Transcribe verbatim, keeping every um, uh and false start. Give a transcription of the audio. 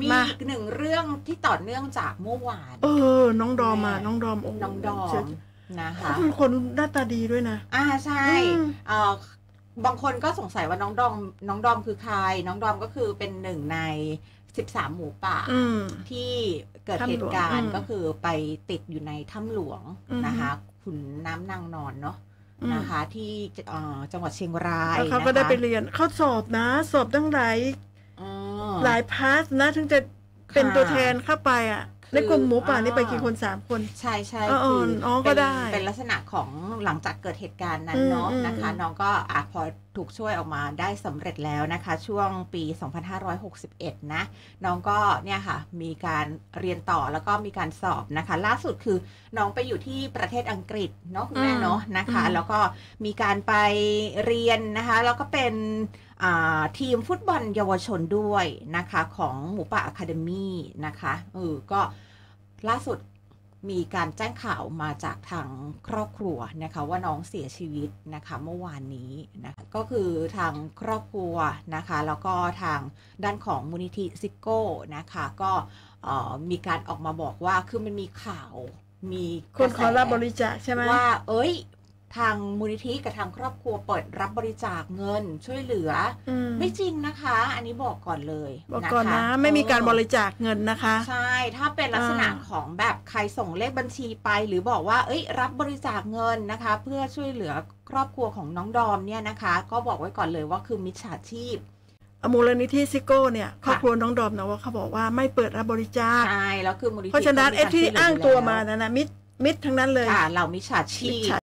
มีอีกหนึ่งเรื่องที่ต่อเนื่องจากเมื่อวานเออน้องดอมมาน้องดอมองน้องดอมนะคะเป็นคนหน้าตาดีด้วยนะอ่าใช่เออบางคนก็สงสัยว่าน้องดอมน้องดอมคือใครน้องดอมก็คือเป็นหนึ่งในสิบสามหมูป่าที่เกิดเหตุการณ์ก็คือไปติดอยู่ในถ้ำหลวงนะคะขุนน้ำนางนอนเนาะนะคะที่จังหวัดเชียงรายเขาก็ได้ไปเรียนเขาสอบนะสอบตั้งหลายหลายพาสนะถึงจะเป็นตัวแทนเข้าไปอ่ะในกลุ่มหมูป่านี่ไปกี่คนสามคนใช่ใช่คือน้องก็ได้เป็นลักษณะของหลังจากเกิดเหตุการณ์นั้นเนาะนะคะน้องก็อ่ะพอถูกช่วยออกมาได้สำเร็จแล้วนะคะช่วงปีสองพันห้าร้อยหกสิบเอ็ดนะน้องก็เนี่ยค่ะมีการเรียนต่อแล้วก็มีการสอบนะคะล่าสุดคือน้องไปอยู่ที่ประเทศอังกฤษเนาะคุณแม่เนาะนะคะแล้วก็มีการไปเรียนนะคะแล้วก็เป็นทีมฟุตบอลเยาวชนด้วยนะคะของหมูป่าอะคาเดมี่นะคะเออก็ล่าสุดมีการแจ้งข่าวมาจากทางครอบครัวนะคะว่าน้องเสียชีวิตนะคะเมื่อวานนี้นะก็คือทางครอบครัวนะคะแล้วก็ทางด้านของมูลนิธิซิโก้นะคะก็มีการออกมาบอกว่าคือมันมีข่าวมีคนขอรับบริจาคใช่ไหมว่าเอ้ยทางมูลนิธิกับทางครอบครัวเปิดรับบริจาคเงินช่วยเหลือไม่จริงนะคะอันนี้บอกก่อนเลยบอกก่อนนะไม่มีการบริจาคเงินนะคะใช่ถ้าเป็นลักษณะของแบบใครส่งเลขบัญชีไปหรือบอกว่าเอ้ยรับบริจาคเงินนะคะเพื่อช่วยเหลือครอบครัวของน้องดอมเนี่ยนะคะก็บอกไว้ก่อนเลยว่าคือมิจฉาชีพมูลนิธิซิโก้เนี่ยครอบครัวน้องดอมนะว่าเขาบอกว่าไม่เปิดรับบริจาคใช่แล้วคือมูลนิธิเพราะฉะนั้นไอ้ที่อ้างตัวมานะนะมิดมิดทั้งนั้นเลยเรามิจฉาชีพ